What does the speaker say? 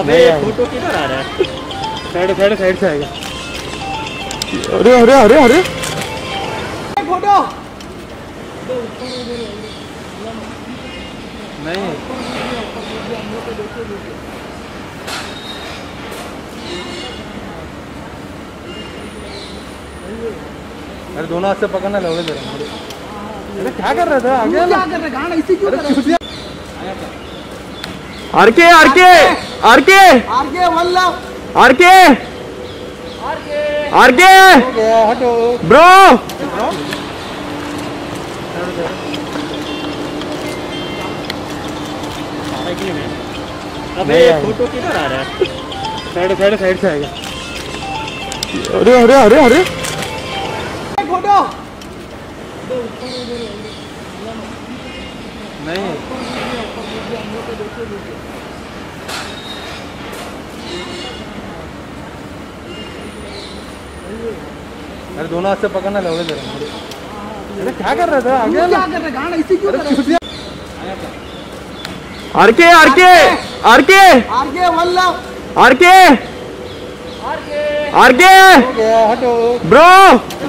अबे फोटो किधर आ रहा है? साइड साइड साइड से आएगा। अरे अरे अरे अरे फोटो नहीं अरे दोनों हाथ से पकड़ना लगे तेरे। अरे क्या कर रहा था आगे? क्या कर रहा गाना इसी क्यों कर रहा है? RK RK RK RK Vallabh RK RK RK हटो ब्रो। अबे फोटो किधर आ रहा है? साइड साइड साइड से आएगा। अरे अरे अरे अरे फोटो नहीं अरे दोनों हाथ से पकड़ना लगे तेरे। अरे क्या कर रहा था आगे? क्या कर रहा गाना इसी क्यों कर रहा है? RK RK RK RK Vallabh RK RK RK हटो ब्रो।